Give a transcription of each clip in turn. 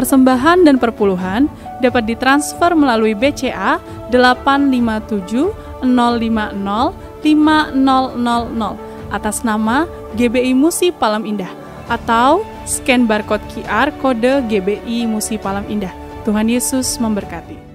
Persembahan dan perpuluhan dapat ditransfer melalui BCA 857-050-5000 atas nama GBI Musi Palem Indah atau scan barcode QR kode GBI Musi Palem Indah. Tuhan Yesus memberkati.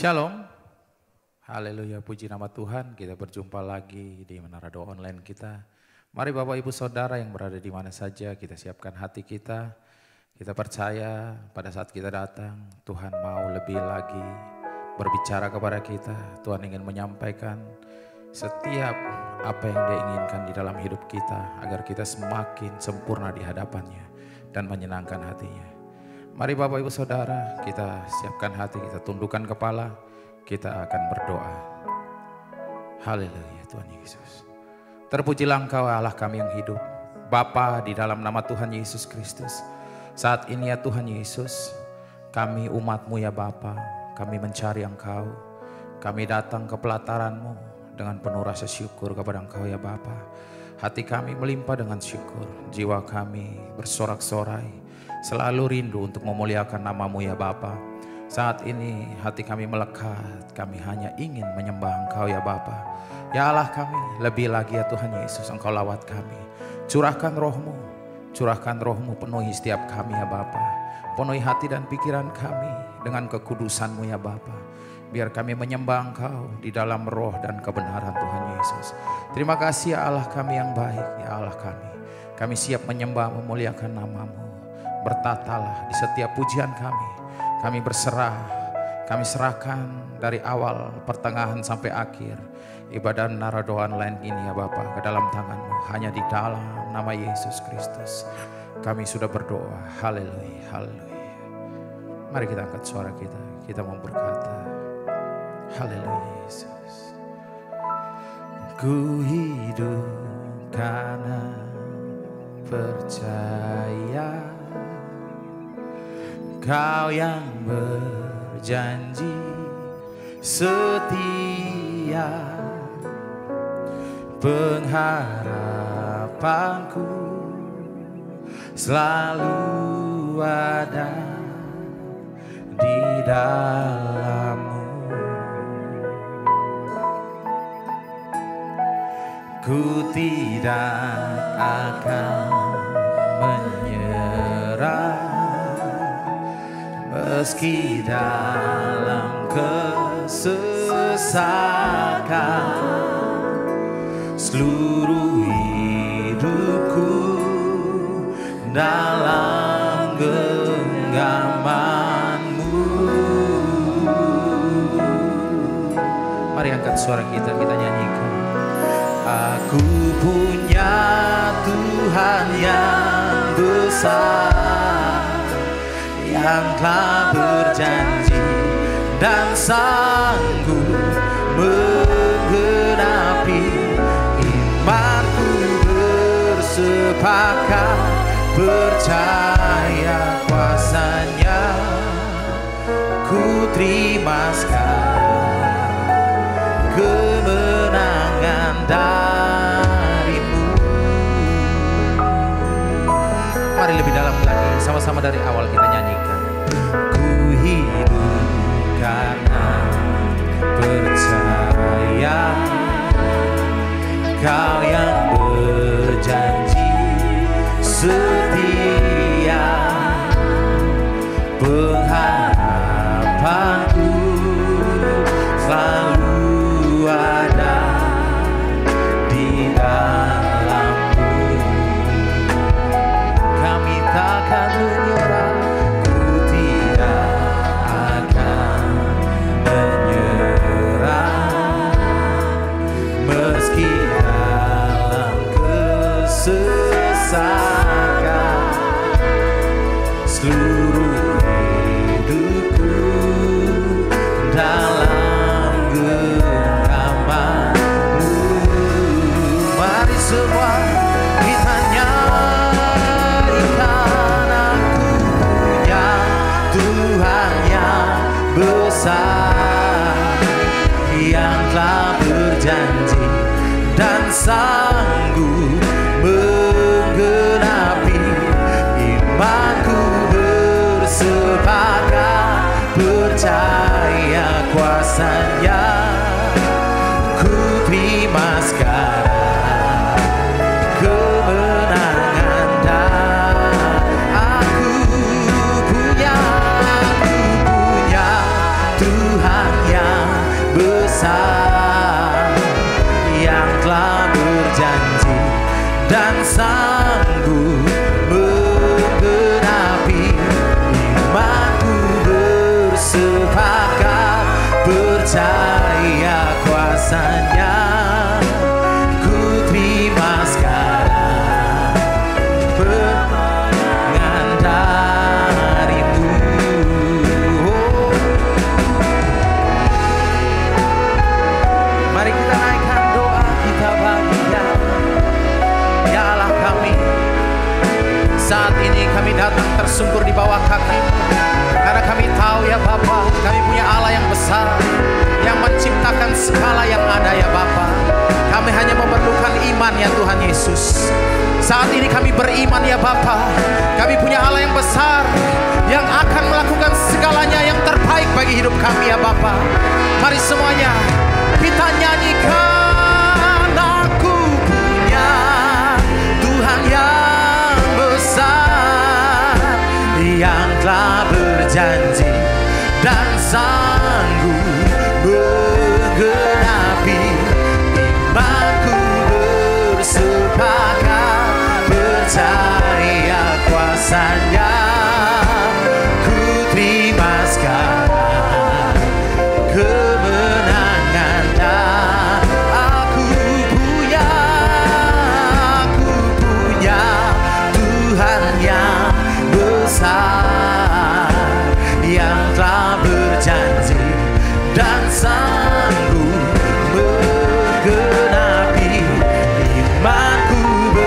Shalom, haleluya, puji nama Tuhan. Kita berjumpa lagi di Menara Doa Online kita. Mari Bapak Ibu Saudara yang berada di mana saja, kita siapkan hati kita. Kita percaya pada saat kita datang, Tuhan mau lebih lagi berbicara kepada kita. Tuhan ingin menyampaikan setiap apa yang Dia inginkan di dalam hidup kita, agar kita semakin sempurna di hadapannya dan menyenangkan hatinya. Mari Bapak Ibu Saudara, kita siapkan hati, kita tundukkan kepala, kita akan berdoa. Haleluya, Tuhan Yesus. Terpujilah Engkau Allah kami yang hidup, Bapa di dalam nama Tuhan Yesus Kristus. Saat ini ya Tuhan Yesus, kami umat-Mu ya Bapa, kami mencari Engkau. Kami datang ke pelataran-Mu dengan penuh rasa syukur kepada Engkau ya Bapa. Hati kami melimpah dengan syukur, jiwa kami bersorak-sorai. Selalu rindu untuk memuliakan nama-Mu ya Bapa. Saat ini hati kami melekat, kami hanya ingin menyembah Engkau ya Bapa. Ya Allah kami, lebih lagi ya Tuhan Yesus, Engkau lawat kami. Curahkan Roh-Mu penuhi setiap kami ya Bapa. Penuhi hati dan pikiran kami dengan kekudusan-Mu ya Bapa. Biar kami menyembah Engkau di dalam roh dan kebenaran Tuhan Yesus. Terima kasih ya Allah kami yang baik, ya Allah kami. Kami siap menyembah memuliakan nama-Mu. Bertatalah di setiap pujian kami. Kami berserah, kami serahkan dari awal, pertengahan sampai akhir ibadah Menara Doa Online ini ya Bapa ke dalam tangan-Mu, hanya di dalam nama Yesus Kristus. Kami sudah berdoa, haleluya, haleluya. Mari kita angkat suara kita, kita mau berkata, haleluya Yesus. Ku hidup karena percaya Kau yang berjanji setia, pengharapanku selalu ada di dalam-Mu. Ku tidak akan menyerah meski dalam kesesakan, seluruh hidupku dalam genggaman-Mu. Mari angkat suara kita nyanyikan. Aku punya Tuhan. kuasa yang telah berjanji dan sanggup menggenapi. Imanku bersepakat percaya kuasanya, ku terima sekarang kemenangan darimu. Mari lebih dalam lagi, sama-sama dari awal kita nyanyikan. Ku hidup karena percaya Kau yang berjanji setia, pengharapanku selalu ada di dalammu. Kami takkan menyerah, ku tidak akan menyerah meski dalam kesesakan. Seluruh hidupku dalam genggaman-Mu. Mari semua kita nyanyikan, aku punya Tuhan yang besar, yang telah berjanji dan sanggup menggenapi. Imanku bersepakat percaya kuasanya, ku terima sekarang kemenangan dan aku punya Tuhan yang besar, yang telah berjanji dan sanggup menggenapi. Imanku bersepakat percaya kuasanya, ku terima sekarang kemenangan darimu. Mari kita naikkan doa kita baginya. Ya Allah kami, saat ini kami datang tersungkur di bawah kaki-Mu, karena kami tahu ya Bapa, kami punya Allah yang besar, yang menciptakan segala yang ada ya Bapa. Kami hanya memerlukan iman ya Tuhan Yesus. Saat ini kami beriman ya Bapa, kami punya Allah yang besar, yang akan melakukan segalanya yang terbaik bagi hidup kami ya Bapa. Mari semuanya kita nyanyikan, aku punya Tuhan yang besar, yang telah berjanji dan sanggup menggenapi. Imanku bersepakat percaya kuasanya, ku terima sekarang kemenangan dan aku punya Tuhan yang besar, yang telah berjanji dan sanggup menggenapi. Imanku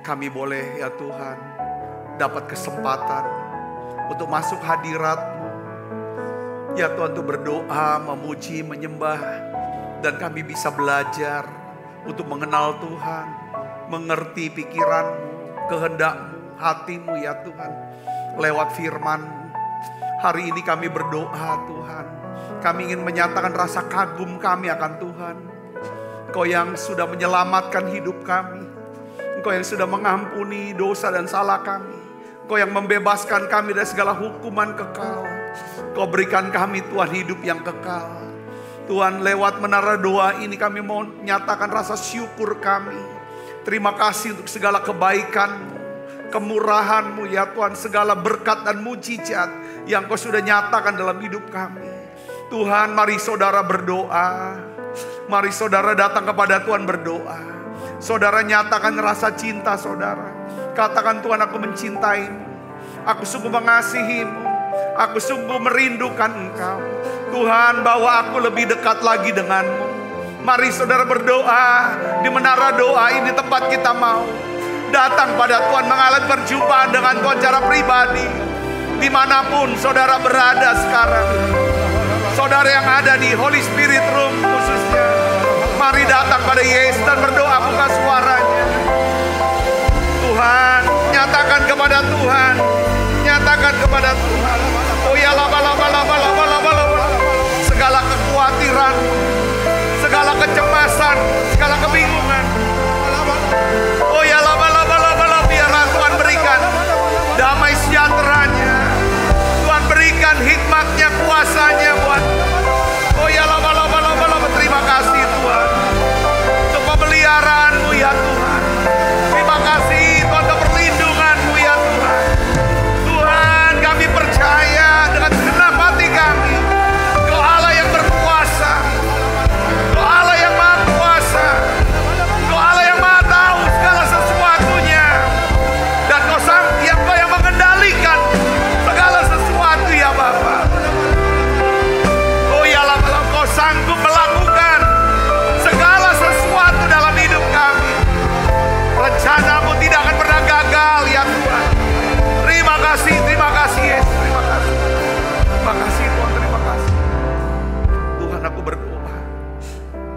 Kami boleh ya Tuhan dapat kesempatan untuk masuk hadirat-Mu. Ya Tuhan, untuk berdoa, memuji, menyembah. Dan kami bisa belajar untuk mengenal Tuhan, mengerti pikiran-Mu, kehendak-Mu, hati-Mu ya Tuhan. Lewat firman-Mu. Hari ini kami berdoa Tuhan. Kami ingin menyatakan rasa kagum kami akan Tuhan. Engkau yang sudah menyelamatkan hidup kami. Engkau yang sudah mengampuni dosa dan salah kami. Engkau yang membebaskan kami dari segala hukuman kekal. Engkau berikan kami Tuhan hidup yang kekal. Tuhan, lewat menara doa ini kami mau nyatakan rasa syukur kami. Terima kasih untuk segala kebaikan-Mu, kemurahan-Mu ya Tuhan. Segala berkat dan mujizat yang Kau sudah nyatakan dalam hidup kami. Tuhan, mari saudara berdoa. Mari saudara datang kepada Tuhan berdoa. Saudara nyatakan rasa cinta saudara. Katakan, Tuhan, aku mencintaimu. Aku sungguh mengasihimu. Aku sungguh merindukan Engkau. Tuhan, bawa aku lebih dekat lagi denganmu. Mari saudara berdoa. Di menara doa ini tempat kita mau datang pada Tuhan. Mengalami perjumpaan dengan Tuhan secara pribadi. Dimanapun saudara berada sekarang. Saudara yang ada di Holy Spirit Room khususnya. Mari datang pada Yesus dan berdoa, buka suaranya. Tuhan, nyatakan kepada Tuhan. Nyatakan kepada Tuhan. Oh ya, segala kekhawatiran, segala kecemasan, segala kebingungan. Oh ya, biarlah Tuhan berikan damai sejahtera-Nya. Tuhan berikan hikmat-Nya, kuasa-Nya buat. Oh ya,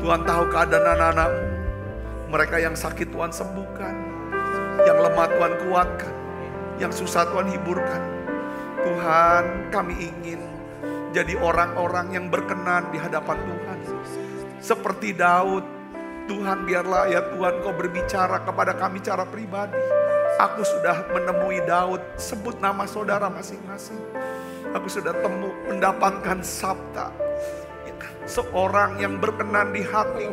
Tuhan tahu keadaan anak-anakmu. Mereka yang sakit Tuhan sembuhkan. Yang lemah Tuhan kuatkan. Yang susah Tuhan hiburkan. Tuhan, kami ingin jadi orang-orang yang berkenan di hadapan Tuhan. Seperti Daud, Tuhan biarlah ya Tuhan Kau berbicara kepada kami secara pribadi. Aku sudah menemui Daud, sebut nama saudara masing-masing. Aku sudah mendapatkan sabda. Seorang yang berkenan di hati,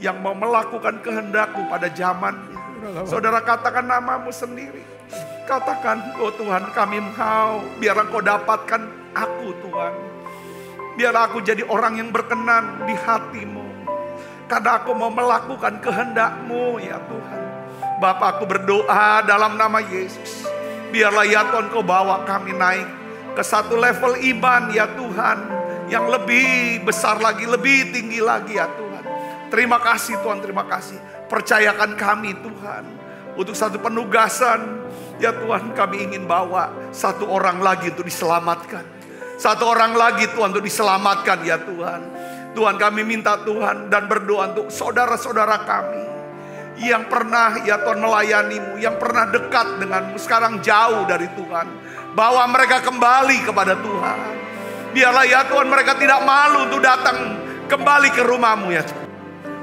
yang mau melakukan kehendak-Mu pada zamannya. Saudara katakan namamu sendiri. Katakan, oh Tuhan kami mau, biar Engkau dapatkan aku Tuhan. Biar aku jadi orang yang berkenan di hati-Mu. Karena aku mau melakukan kehendak-Mu ya Tuhan. Bapa, aku berdoa dalam nama Yesus. Biarlah ya Tuhan Kau bawa kami naik ke satu level iman ya Tuhan. Yang lebih besar lagi, lebih tinggi lagi ya Tuhan. Terima kasih Tuhan, terima kasih. Percayakan kami Tuhan. Untuk satu penugasan ya Tuhan, kami ingin bawa satu orang lagi untuk diselamatkan. Satu orang lagi Tuhan untuk diselamatkan ya Tuhan. Tuhan kami minta Tuhan dan berdoa untuk saudara-saudara kami. Yang pernah ya Tuhan melayani-Mu, yang pernah dekat dengan-Mu, sekarang jauh dari Tuhan. Bawa mereka kembali kepada Tuhan. Biarlah ya Tuhan mereka tidak malu untuk datang kembali ke rumah-Mu ya Tuhan.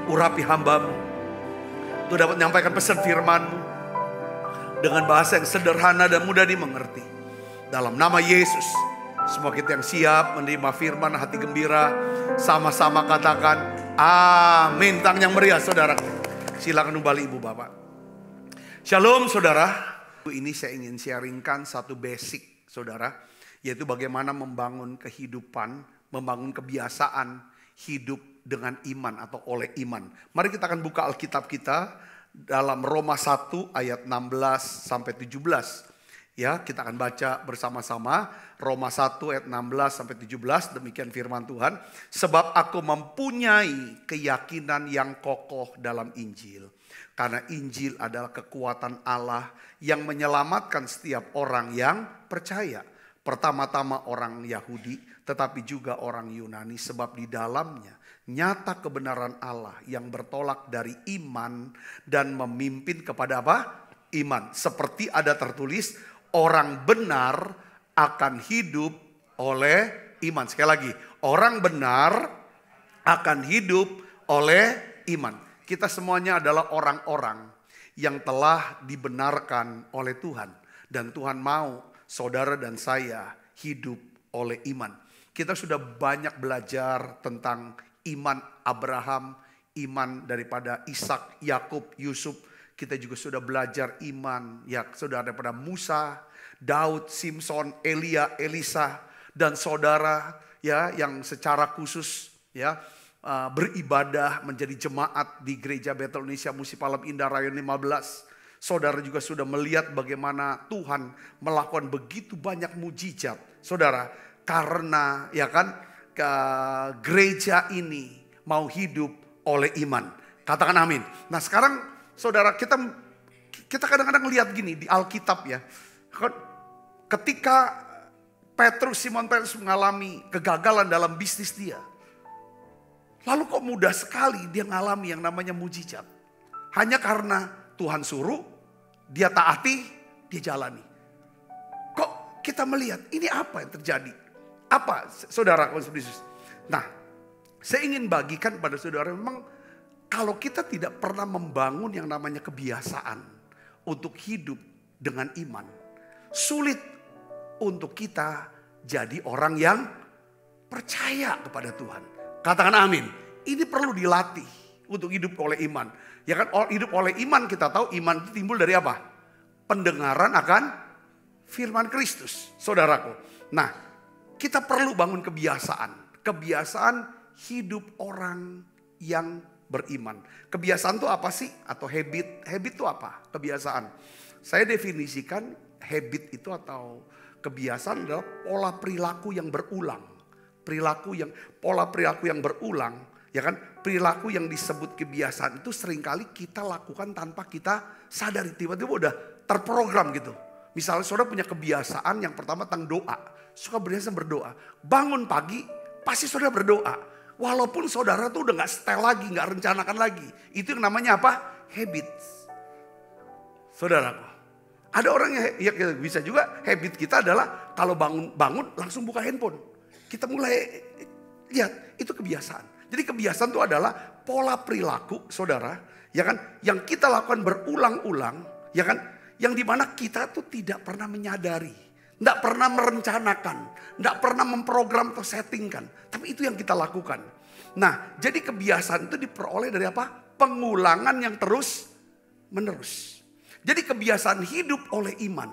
Urapi hamba-Mu untuk dapat menyampaikan pesan firman-Mu dengan bahasa yang sederhana dan mudah dimengerti. Dalam nama Yesus, semua kita yang siap menerima firman hati gembira, sama-sama katakan amin. Tangan yang meriah saudara. Silakan kembali ibu bapak. Shalom saudara. Ini saya ingin sharingkan satu basic saudara. Yaitu bagaimana membangun kehidupan, membangun kebiasaan hidup dengan iman atau oleh iman. Mari kita akan buka Alkitab kita dalam Roma 1 ayat 16 sampai 17. Ya, kita akan baca bersama-sama Roma 1 ayat 16 sampai 17. Demikian firman Tuhan. Sebab aku mempunyai keyakinan yang kokoh dalam Injil. Karena Injil adalah kekuatan Allah yang menyelamatkan setiap orang yang percaya. Pertama-tama orang Yahudi, tetapi juga orang Yunani. Sebab di dalamnya nyata kebenaran Allah yang bertolak dari iman dan memimpin kepada apa? Iman. Seperti ada tertulis, orang benar akan hidup oleh iman. Sekali lagi, orang benar akan hidup oleh iman. Kita semuanya adalah orang-orang yang telah dibenarkan oleh Tuhan. Dan Tuhan mau saudara dan saya hidup oleh iman. Kita sudah banyak belajar tentang iman Abraham, iman daripada Ishak, Yakub, Yusuf. Kita juga sudah belajar iman ya saudara daripada Musa, Daud, Simson, Elia, Elisa, dan saudara ya yang secara khusus ya beribadah menjadi jemaat di Gereja Betel Indonesia Musi Palem Indah Rayon 15. Saudara juga sudah melihat bagaimana Tuhan melakukan begitu banyak mujizat. Saudara, karena ya kan ke gereja ini mau hidup oleh iman. Katakan amin. Nah sekarang saudara, kita kadang-kadang lihat gini di Alkitab ya. Ketika Simon Petrus mengalami kegagalan dalam bisnis dia. Lalu kok mudah sekali dia mengalami yang namanya mujizat. Hanya karena Tuhan suruh, dia taati, dia jalani. Kok kita melihat ini apa yang terjadi? Apa saudara? Nah, saya ingin bagikan pada saudara memang kalau kita tidak pernah membangun yang namanya kebiasaan untuk hidup dengan iman, sulit untuk kita jadi orang yang percaya kepada Tuhan. Katakan amin. Ini perlu dilatih untuk hidup oleh iman. Ya kan, hidup oleh iman kita tahu iman itu timbul dari apa? Pendengaran akan firman Kristus, saudaraku. Nah, kita perlu bangun kebiasaan. Kebiasaan hidup orang yang beriman. Kebiasaan itu apa sih? Atau habit? Habit itu apa? Kebiasaan. Saya definisikan habit itu atau kebiasaan adalah pola perilaku yang berulang. Pola perilaku yang berulang, ya kan? Perilaku yang disebut kebiasaan itu seringkali kita lakukan tanpa kita sadari. Tiba-tiba udah terprogram gitu. Misalnya saudara punya kebiasaan yang pertama tentang doa. Suka berdoa. Bangun pagi pasti saudara berdoa. Walaupun saudara tuh udah gak setel lagi, gak rencanakan lagi. Itu yang namanya apa? Habits. Saudaraku. Ada orang yang bisa juga habit kita adalah kalau bangun langsung buka handphone. Kita mulai lihat, itu kebiasaan. Jadi kebiasaan itu adalah pola perilaku saudara, ya kan, yang kita lakukan berulang-ulang, ya kan, yang dimana kita tuh tidak pernah menyadari, tidak pernah merencanakan, tidak pernah memprogram atau settingkan, tapi itu yang kita lakukan. Nah, jadi kebiasaan itu diperoleh dari apa? Pengulangan yang terus menerus. Jadi kebiasaan hidup oleh iman,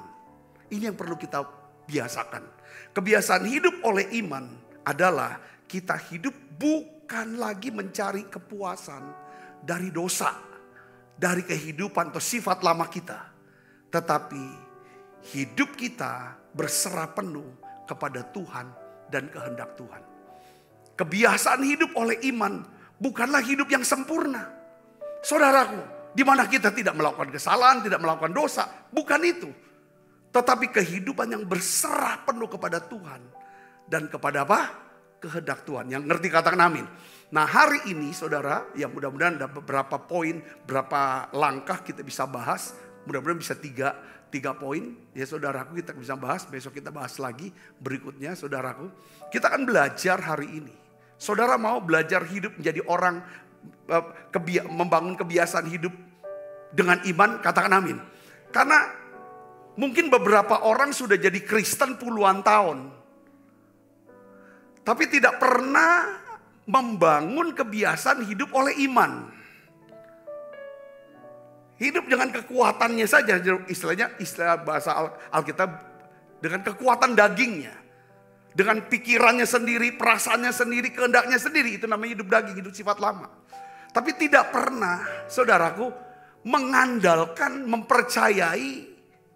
ini yang perlu kita biasakan. Kebiasaan hidup oleh iman adalah kita hidup bukan lagi mencari kepuasan dari dosa, dari kehidupan atau sifat lama kita. Tetapi hidup kita berserah penuh kepada Tuhan dan kehendak Tuhan. Kebiasaan hidup oleh iman bukanlah hidup yang sempurna. Saudaraku, di mana kita tidak melakukan kesalahan, tidak melakukan dosa. Bukan itu. Tetapi kehidupan yang berserah penuh kepada Tuhan. Dan kepada apa? Kehendak Tuhan. Yang ngerti katakan amin. Nah, hari ini saudara, ya mudah-mudahan ada beberapa poin, berapa langkah kita bisa bahas. Mudah-mudahan bisa tiga poin. Ya saudaraku, kita bisa bahas. Besok kita bahas lagi berikutnya saudaraku. Kita akan belajar hari ini. Saudara mau belajar hidup menjadi orang membangun kebiasaan hidup dengan iman, katakan amin. Karena mungkin beberapa orang sudah jadi Kristen puluhan tahun, tapi tidak pernah membangun kebiasaan hidup oleh iman. Hidup dengan kekuatannya saja, istilahnya, istilah bahasa Alkitab, dengan kekuatan dagingnya. Dengan pikirannya sendiri, perasaannya sendiri, kehendaknya sendiri. Itu namanya hidup daging, hidup sifat lama. Tapi tidak pernah, saudaraku, mengandalkan, mempercayai,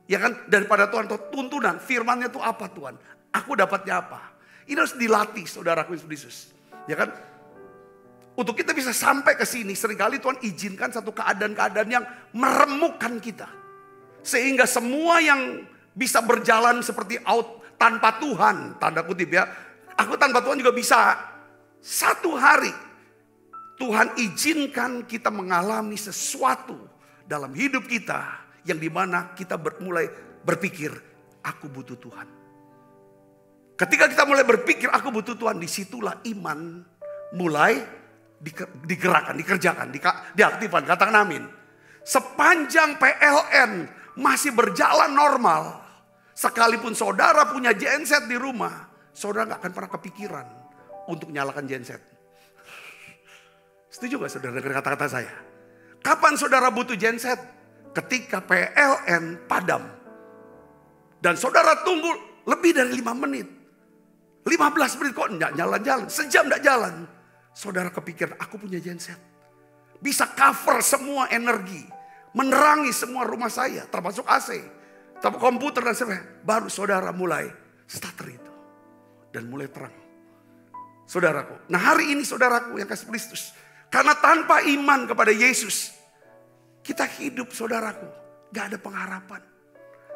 ya kan, daripada Tuhan, atau tuntunan, firmannya itu apa Tuhan? Aku dapatnya apa? Ini harus dilatih, saudaraku Yesus. Ya kan? Untuk kita bisa sampai ke sini, seringkali Tuhan izinkan satu keadaan-keadaan yang meremukkan kita. Sehingga semua yang bisa berjalan seperti tanpa Tuhan, tanda kutip ya. Aku tanpa Tuhan juga bisa. Satu hari Tuhan izinkan kita mengalami sesuatu dalam hidup kita yang dimana kita mulai berpikir, aku butuh Tuhan. Ketika kita mulai berpikir, aku butuh Tuhan, disitulah iman mulai digerakkan, dikerjakan, diaktifkan. Katakan amin. Sepanjang PLN masih berjalan normal, sekalipun saudara punya genset di rumah, saudara nggak akan pernah kepikiran untuk nyalakan genset. Setuju gak saudara dengar kata-kata saya? Kapan saudara butuh genset? Ketika PLN padam. Dan saudara tunggu lebih dari 5 menit. 15 menit kok nggak jalan-jalan, sejam nggak jalan. Saudara kepikiran, aku punya genset. Bisa cover semua energi, menerangi semua rumah saya, termasuk AC. Tapi komputer dan sebagainya, baru saudara mulai starter itu. Dan mulai terang. Saudaraku, nah hari ini saudaraku yang kasih Kristus, karena tanpa iman kepada Yesus, kita hidup saudaraku, gak ada pengharapan.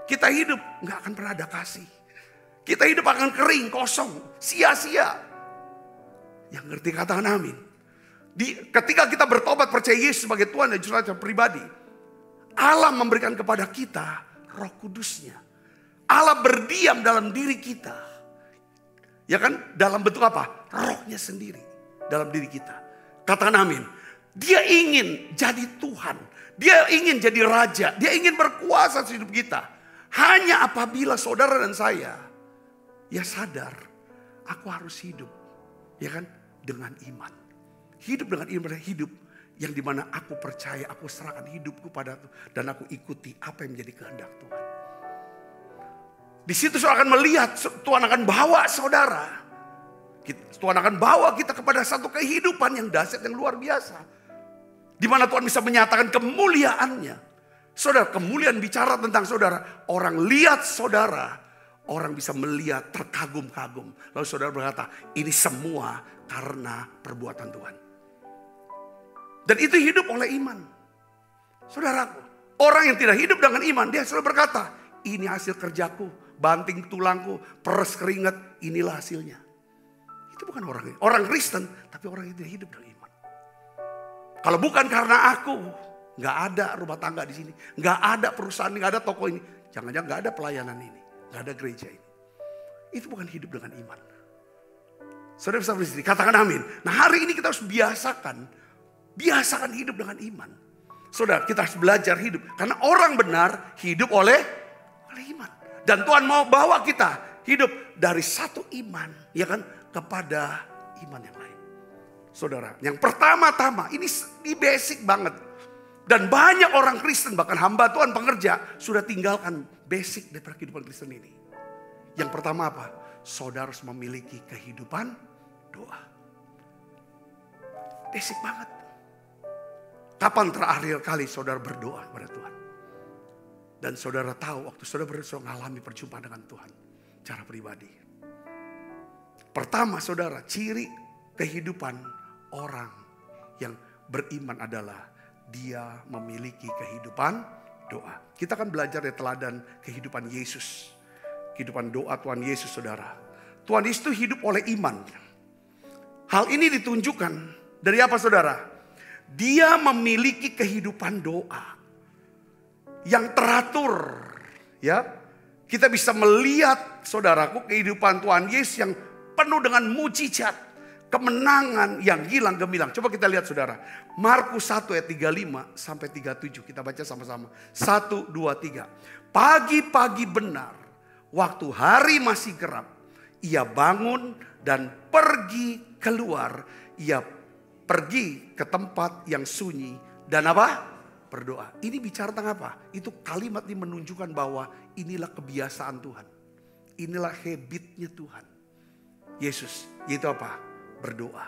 Kita hidup gak akan pernah ada kasih. Kita hidup akan kering, kosong, sia-sia. Yang ngerti katakan amin. Ketika kita bertobat percaya Yesus sebagai Tuhan dan Juru Selamat pribadi, Allah memberikan kepada kita Roh Kudusnya. Allah berdiam dalam diri kita. Ya kan? Dalam bentuk apa? Rohnya sendiri. Dalam diri kita. Katakan amin. Dia ingin jadi Tuhan. Dia ingin jadi Raja. Dia ingin berkuasa di hidup kita. Hanya apabila saudara dan saya, ya sadar, aku harus hidup. Ya kan? Dengan iman. Hidup dengan iman adalah hidup yang dimana aku percaya, aku serahkan hidupku pada Tuhan. Dan aku ikuti apa yang menjadi kehendak Tuhan. Di situ saudara akan melihat, Tuhan akan bawa saudara. Tuhan akan bawa kita kepada satu kehidupan yang dahsyat, yang luar biasa. Di mana Tuhan bisa menyatakan kemuliaannya. Saudara, kemuliaan bicara tentang saudara. Orang lihat saudara, orang bisa melihat terkagum-kagum. Lalu saudara berkata, ini semua karena perbuatan Tuhan. Dan itu hidup oleh iman. Saudaraku, orang yang tidak hidup dengan iman, dia selalu berkata, ini hasil kerjaku, banting tulangku, peres keringat, inilah hasilnya. Itu Itu bukan orang Kristen, tapi orang yang tidak hidup dalam iman. Kalau bukan karena aku, nggak ada rumah tangga di sini, nggak ada perusahaan, nggak ada toko ini, jangan-jangan nggak ada pelayanan ini, nggak ada gereja ini. Itu bukan hidup dengan iman. Saudara bisa beristri, katakan amin. Nah hari ini kita harus biasakan hidup dengan iman. Saudara, kita harus belajar hidup karena orang benar hidup oleh iman. Dan Tuhan mau bawa kita hidup dari satu iman, ya kan, kepada iman yang lain. Saudara, yang pertama-tama ini basic banget. Dan banyak orang Kristen, bahkan hamba Tuhan pengerja, sudah tinggalkan basic daripada kehidupan Kristen ini. Yang pertama apa? Saudara harus memiliki kehidupan doa. Basic banget. Kapan terakhir kali saudara berdoa kepada Tuhan? Dan saudara tahu waktu saudara berdoa mengalami perjumpaan dengan Tuhan secara pribadi. Pertama saudara, ciri kehidupan orang yang beriman adalah dia memiliki kehidupan doa. Kita akan belajar dari teladan kehidupan Yesus. Kehidupan doa Tuhan Yesus, saudara. Tuhan Yesus itu hidup oleh iman. Hal ini ditunjukkan dari apa, saudara? Dia memiliki kehidupan doa yang teratur, ya. Kita bisa melihat, saudaraku, kehidupan Tuhan Yesus yang penuh dengan mujizat, kemenangan yang hilang gemilang. Coba kita lihat, saudara. Markus 1 ayat 35 sampai 37. Kita baca sama-sama. 1, 2, 3. Pagi-pagi benar, waktu hari masih gelap, ia bangun dan pergi keluar. Ia pergi ke tempat yang sunyi dan apa? Berdoa. Ini bicara tentang apa? Itu kalimat ini menunjukkan bahwa inilah kebiasaan Tuhan. Inilah habitnya Tuhan Yesus, yaitu apa? Berdoa.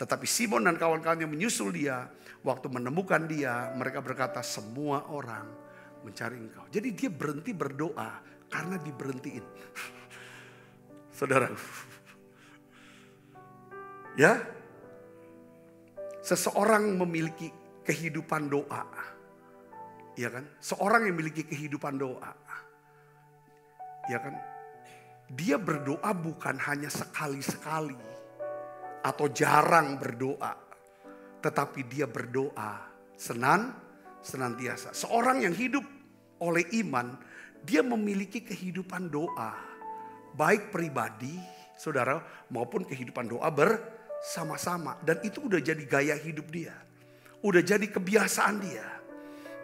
Tetapi Simon dan kawan-kawannya menyusul dia. Waktu menemukan dia, mereka berkata, semua orang mencari engkau. Jadi dia berhenti berdoa karena diberhentiin. Saudara. Ya. Seseorang memiliki kehidupan doa. Ya kan? Seorang yang memiliki kehidupan doa. Ya kan? Dia berdoa bukan hanya sekali-sekali atau jarang berdoa, tetapi dia berdoa senantiasa. Seorang yang hidup oleh iman, dia memiliki kehidupan doa, baik pribadi, saudara, maupun kehidupan doa bersama-sama. Dan itu udah jadi gaya hidup dia, udah jadi kebiasaan dia.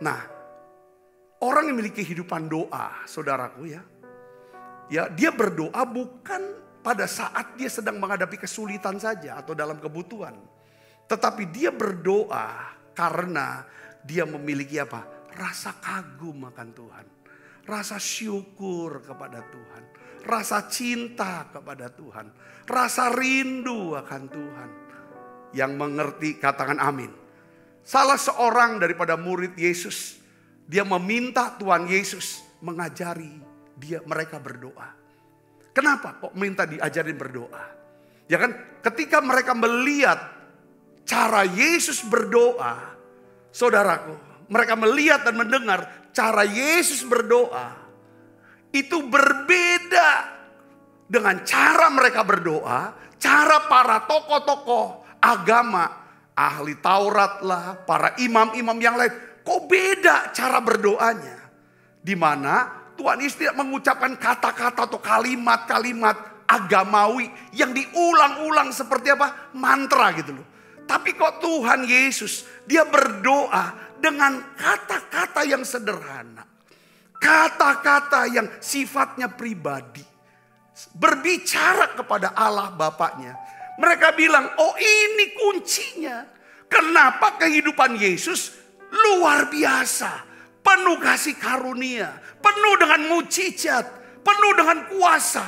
Nah, orang yang memiliki kehidupan doa, saudaraku ya dia berdoa bukan pada saat dia sedang menghadapi kesulitan saja atau dalam kebutuhan, tetapi dia berdoa karena dia memiliki apa? Rasa kagum akan Tuhan. Rasa syukur kepada Tuhan. Rasa cinta kepada Tuhan. Rasa rindu akan Tuhan. Yang mengerti katakan amin. Salah seorang daripada murid Yesus, dia meminta Tuhan Yesus mengajari mereka berdoa. Kenapa kok minta diajarin berdoa? Ya kan? Ketika mereka melihat cara Yesus berdoa, saudaraku, mereka melihat dan mendengar cara Yesus berdoa. Itu berbeda dengan cara mereka berdoa. Cara para tokoh-tokoh agama. Ahli Taurat lah, para imam-imam yang lain. Kok beda cara berdoanya? Di mana Tuhan Yesus tidak mengucapkan kata-kata atau kalimat-kalimat agamawi. Yang diulang-ulang seperti apa? Mantra gitu loh. Tapi kok Tuhan Yesus, dia berdoa dengan kata-kata yang sederhana. Kata-kata yang sifatnya pribadi. Berbicara kepada Allah Bapaknya. Mereka bilang, oh ini kuncinya. Kenapa kehidupan Yesus luar biasa. Penuh kasih karunia. Penuh dengan mujizat. Penuh dengan kuasa.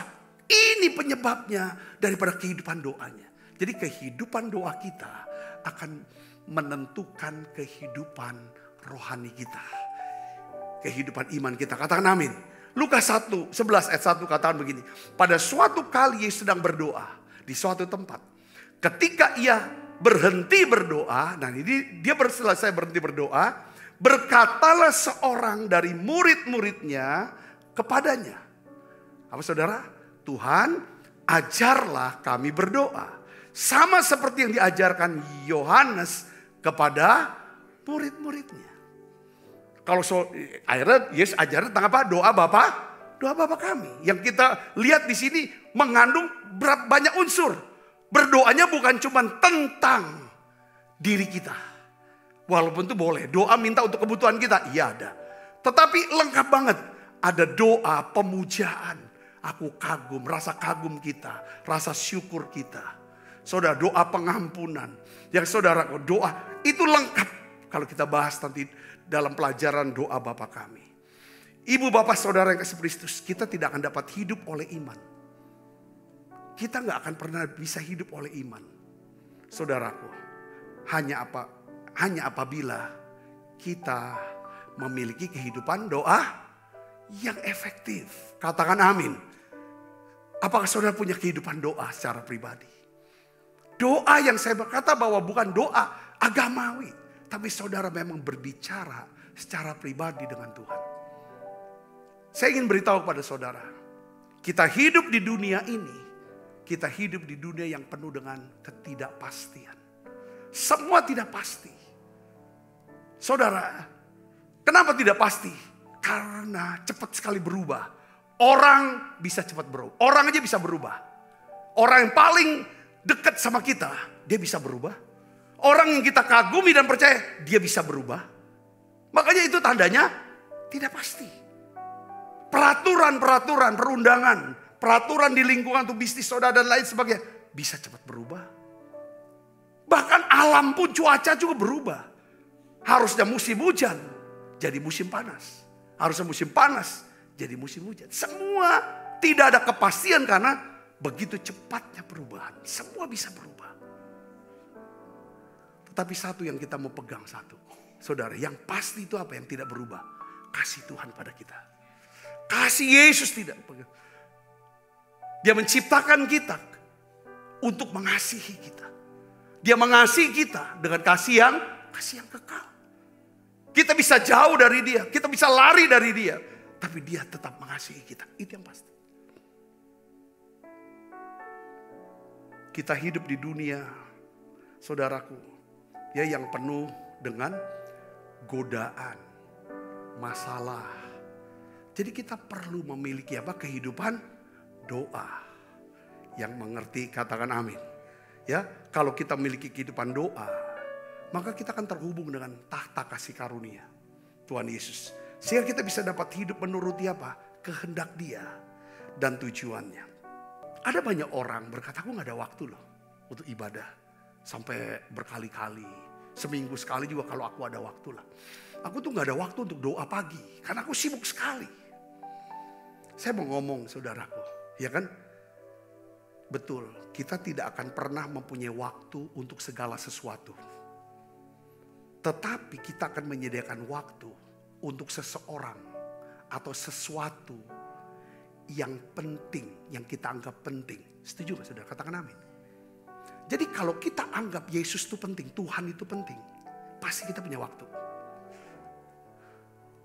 Ini penyebabnya daripada kehidupan doanya. Jadi kehidupan doa kita akan menentukan kehidupan rohani kita. Kehidupan iman kita. Katakan amin. Lukas 1, 11 ayat 1 katakan begini. Pada suatu kali Yesus sedang berdoa di suatu tempat. Ketika ia berhenti berdoa. Nah ini dia selesai berhenti berdoa. Berkatalah seorang dari murid-muridnya kepadanya. Apa saudara? Tuhan, ajarlah kami berdoa. Sama seperti yang diajarkan Yohanes kepada murid-muridnya. Kalau akhirnya Yesus ajarin tentang apa? Doa Bapa, kami. Yang kita lihat di sini mengandung banyak unsur. Berdoanya bukan cuma tentang diri kita. Walaupun itu boleh. Doa minta untuk kebutuhan kita, iya ada. Tetapi lengkap banget. Ada doa pemujaan. Aku kagum, rasa kagum kita, rasa syukur kita. Saudara, doa pengampunan. Yang saudara, doa itu lengkap. Kalau kita bahas nanti dalam pelajaran doa Bapa kami. Ibu bapak saudara yang kasih Kristus, kita tidak akan dapat hidup oleh iman. Kita nggak akan pernah bisa hidup oleh iman. Saudaraku, hanya apabila kita memiliki kehidupan doa yang efektif. Katakan amin. Apakah saudara punya kehidupan doa secara pribadi? Doa yang saya berkata bahwa bukan doa agamawi. Tapi saudara memang berbicara secara pribadi dengan Tuhan. Saya ingin beritahu kepada saudara. Kita hidup di dunia ini. Kita hidup di dunia yang penuh dengan ketidakpastian. Semua tidak pasti. Saudara, kenapa tidak pasti? Karena cepat sekali berubah. Orang bisa cepat berubah. Orang aja bisa berubah. Orang yang paling dekat sama kita, dia bisa berubah. Orang yang kita kagumi dan percaya, dia bisa berubah. Makanya itu tandanya tidak pasti. Peraturan-peraturan, perundangan, peraturan di lingkungan untuk bisnis saudara dan lain sebagainya, bisa cepat berubah. Bahkan alam pun cuaca juga berubah. Harusnya musim hujan, jadi musim panas. Harusnya musim panas, jadi musim hujan. Semua tidak ada kepastian karena begitu cepatnya perubahan. Semua bisa berubah. Tetapi satu yang kita mau pegang satu. Saudara, yang pasti itu apa yang tidak berubah? Kasih Tuhan pada kita. Kasih Yesus tidak berubah. Dia menciptakan kita untuk mengasihi kita. Dia mengasihi kita dengan kasih yang kekal. Kita bisa jauh dari dia, kita bisa lari dari dia. Tapi dia tetap mengasihi kita, itu yang pasti. Kita hidup di dunia, saudaraku, ya yang penuh dengan godaan, masalah. Jadi kita perlu memiliki apa? Kehidupan doa. Yang mengerti katakan amin. Ya, kalau kita memiliki kehidupan doa, maka kita akan terhubung dengan tahta kasih karunia Tuhan Yesus. Sehingga kita bisa dapat hidup menuruti apa? Kehendak dia dan tujuannya. Ada banyak orang berkata, aku gak ada waktu loh untuk ibadah. Sampai berkali-kali. Seminggu sekali juga kalau aku ada waktu lah. Aku tuh gak ada waktu untuk doa pagi. Karena aku sibuk sekali. Saya mau ngomong saudaraku. Ya kan? Betul. Kita tidak akan pernah mempunyai waktu untuk segala sesuatu. Tetapi kita akan menyediakan waktu untuk seseorang atau sesuatu yang penting, yang kita anggap penting. Setuju gak saudara? Katakan amin. Jadi kalau kita anggap Yesus itu penting, Tuhan itu penting, pasti kita punya waktu.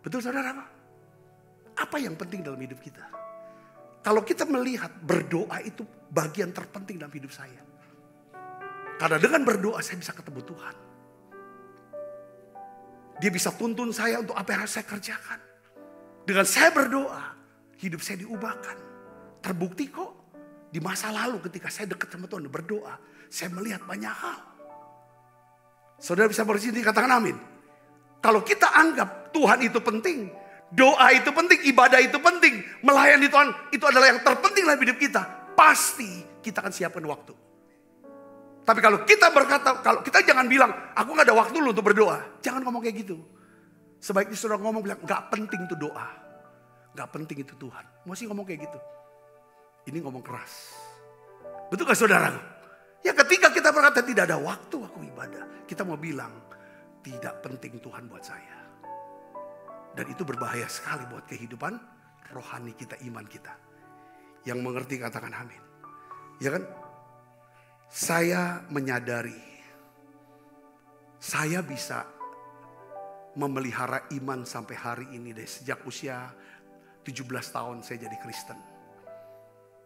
Betul saudara? Apa yang penting dalam hidup kita? Kalau kita melihat berdoa itu bagian terpenting dalam hidup saya. Karena dengan berdoa saya bisa ketemu Tuhan. Dia bisa tuntun saya untuk apa yang harus saya kerjakan. Dengan saya berdoa, hidup saya diubahkan. Terbukti kok di masa lalu ketika saya dekat sama Tuhan berdoa, saya melihat banyak hal. Saudara bisa bersini katakan amin. Kalau kita anggap Tuhan itu penting, doa itu penting, ibadah itu penting, melayani Tuhan itu adalah yang terpenting dalam hidup kita, pasti kita akan siapkan waktu. Tapi kalau kita berkata, kalau kita jangan bilang, aku gak ada waktu lu untuk berdoa. Jangan ngomong kayak gitu. Sebaiknya saudara ngomong bilang, gak penting itu doa. Gak penting itu Tuhan. Masih ngomong kayak gitu. Ini ngomong keras. Betul gak saudara? Ya ketika kita berkata, tidak ada waktu aku ibadah. Kita mau bilang, tidak penting Tuhan buat saya. Dan itu berbahaya sekali buat kehidupan rohani kita, iman kita. Yang mengerti katakan amin. Ya kan? Saya menyadari, saya bisa memelihara iman sampai hari ini deh. Sejak usia 17 tahun saya jadi Kristen.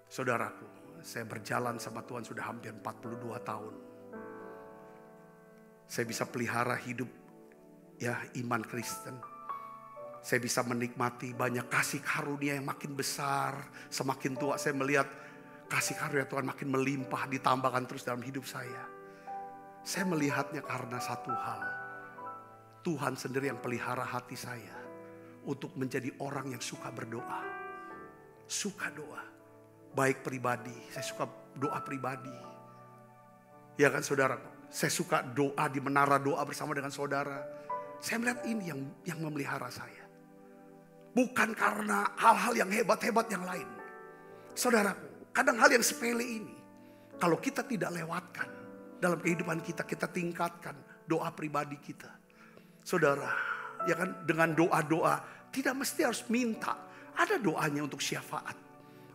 Saudaraku, saya berjalan sama Tuhan sudah hampir 42 tahun. Saya bisa pelihara hidup ya iman Kristen. Saya bisa menikmati banyak kasih karunia yang makin besar. Semakin tua saya melihat kasih karunia Tuhan makin melimpah, ditambahkan terus dalam hidup saya. Saya melihatnya karena satu hal. Tuhan sendiri yang pelihara hati saya untuk menjadi orang yang suka berdoa. Suka doa. Baik pribadi, saya suka doa pribadi. Ya kan saudara, saya suka doa di menara doa bersama dengan saudara. Saya melihat ini yang memelihara saya. Bukan karena hal-hal yang hebat-hebat yang lain. Saudaraku, kadang hal yang sepele ini, kalau kita tidak lewatkan dalam kehidupan kita, kita tingkatkan doa pribadi kita. Saudara, ya kan, dengan doa-doa, tidak mesti harus minta. Ada doanya untuk syafaat.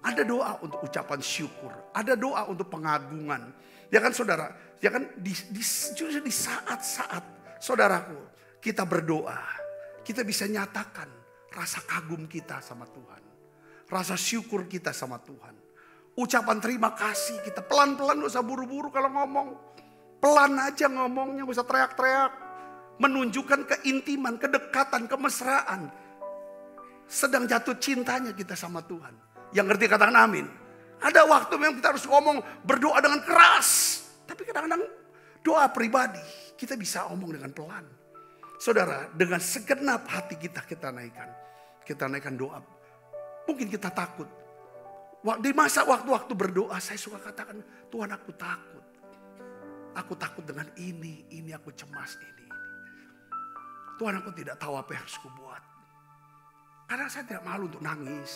Ada doa untuk ucapan syukur. Ada doa untuk pengagungan. Ya kan saudara, ya kan di saat-saat saudaraku, kita berdoa, kita bisa nyatakan rasa kagum kita sama Tuhan. Rasa syukur kita sama Tuhan. Ucapan terima kasih kita pelan-pelan, gak usah buru-buru kalau ngomong. Pelan aja ngomongnya, gak usah teriak-teriak. Menunjukkan keintiman, kedekatan, kemesraan. Sedang jatuh cintanya kita sama Tuhan. Yang ngerti katakan amin. Ada waktu memang kita harus ngomong berdoa dengan keras. Tapi kadang-kadang doa pribadi kita bisa omong dengan pelan. Saudara, dengan segenap hati kita, kita naikkan doa. Mungkin kita takut. Di masa waktu-waktu berdoa, saya suka katakan, Tuhan aku takut. Aku takut dengan ini aku cemas, ini. Tuhan aku tidak tahu apa yang harus kubuat. Karena saya tidak malu untuk nangis.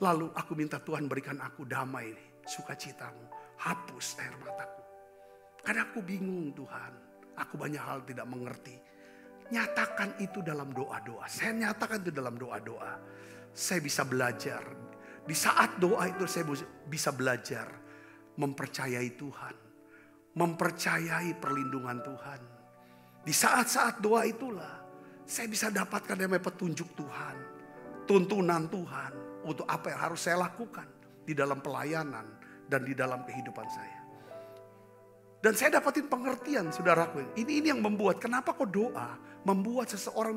Lalu aku minta Tuhan berikan aku damai, sukacitamu, hapus air mataku. Karena aku bingung Tuhan. Aku banyak hal tidak mengerti. Nyatakan itu dalam doa-doa. Saya nyatakan itu dalam doa-doa. Saya bisa belajar. Di saat doa itu saya bisa belajar. Mempercayai Tuhan. Mempercayai perlindungan Tuhan. Di saat-saat doa itulah. Saya bisa dapatkan yang namanya petunjuk Tuhan. Tuntunan Tuhan. Untuk apa yang harus saya lakukan. Di dalam pelayanan. Dan di dalam kehidupan saya. Dan saya dapatin pengertian saudaraku. Ini yang membuat, kenapa kok doa membuat seseorang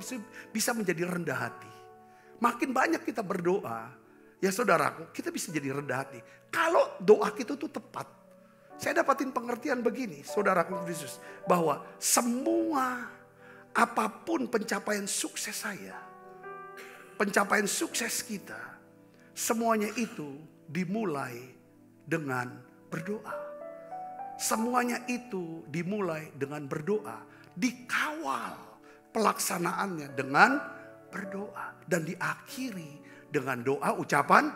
bisa menjadi rendah hati. Makin banyak kita berdoa, ya saudaraku, kita bisa jadi rendah hati. Kalau doa kita itu tepat. Saya dapatin pengertian begini, saudaraku Kristus, bahwa semua apapun pencapaian sukses saya, pencapaian sukses kita, semuanya itu dimulai dengan berdoa. Semuanya itu dimulai dengan berdoa. Dikawal pelaksanaannya dengan berdoa. Dan diakhiri dengan doa ucapan